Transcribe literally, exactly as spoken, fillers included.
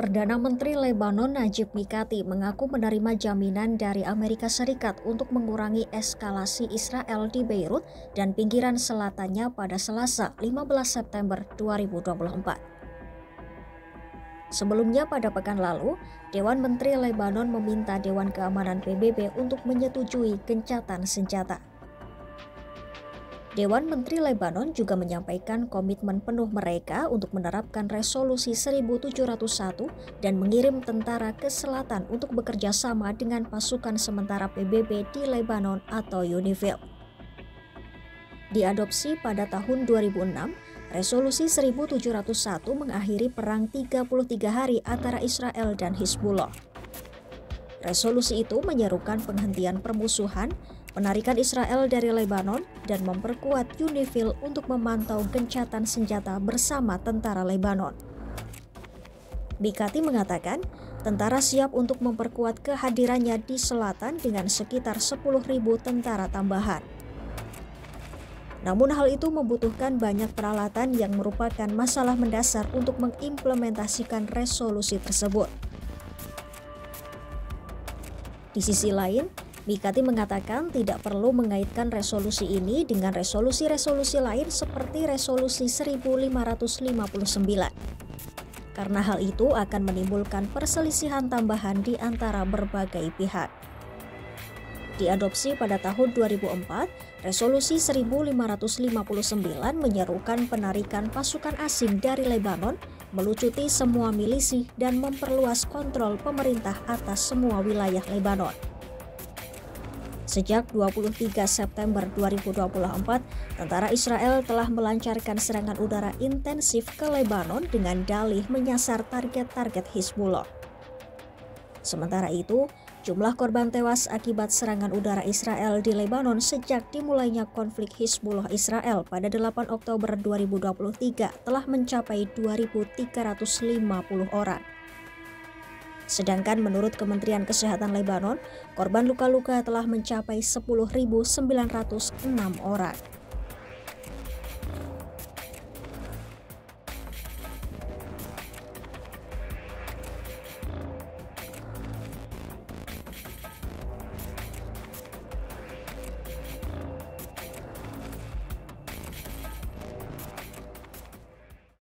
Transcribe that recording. Perdana Menteri Lebanon Najib Mikati mengaku menerima jaminan dari Amerika Serikat untuk mengurangi eskalasi Israel di Beirut dan pinggiran selatannya pada Selasa, lima belas September dua ribu dua puluh empat. Sebelumnya pada pekan lalu, Dewan Menteri Lebanon meminta Dewan Keamanan P B B untuk menyetujui gencatan senjata. Dewan Menteri Lebanon juga menyampaikan komitmen penuh mereka untuk menerapkan Resolusi seribu tujuh ratus satu dan mengirim tentara ke selatan untuk bekerja sama dengan pasukan sementara P B B di Lebanon atau UNIFIL. Diadopsi pada tahun dua ribu enam, Resolusi seribu tujuh ratus satu mengakhiri perang tiga puluh tiga hari antara Israel dan Hizbullah. Resolusi itu menyerukan penghentian permusuhan, penarikan Israel dari Lebanon, dan memperkuat UNIFIL untuk memantau gencatan senjata bersama tentara Lebanon. Mikati mengatakan, tentara siap untuk memperkuat kehadirannya di selatan dengan sekitar sepuluh ribu tentara tambahan. Namun hal itu membutuhkan banyak peralatan yang merupakan masalah mendasar untuk mengimplementasikan resolusi tersebut. Di sisi lain, Mikati mengatakan tidak perlu mengaitkan resolusi ini dengan resolusi-resolusi lain seperti resolusi seribu lima ratus lima puluh sembilan. Karena hal itu akan menimbulkan perselisihan tambahan di antara berbagai pihak. Diadopsi pada tahun dua ribu empat, Resolusi seribu lima ratus lima puluh sembilan menyerukan penarikan pasukan asing dari Lebanon, melucuti semua milisi dan memperluas kontrol pemerintah atas semua wilayah Lebanon. Sejak dua puluh tiga September dua ribu dua puluh empat, tentara Israel telah melancarkan serangan udara intensif ke Lebanon dengan dalih menyasar target-target Hizbullah. Sementara itu, jumlah korban tewas akibat serangan udara Israel di Lebanon sejak dimulainya konflik Hizbullah-Israel pada delapan Oktober dua ribu dua puluh tiga telah mencapai dua ribu tiga ratus lima puluh orang. Sedangkan menurut Kementerian Kesehatan Lebanon, korban luka-luka telah mencapai sepuluh ribu sembilan ratus enam orang.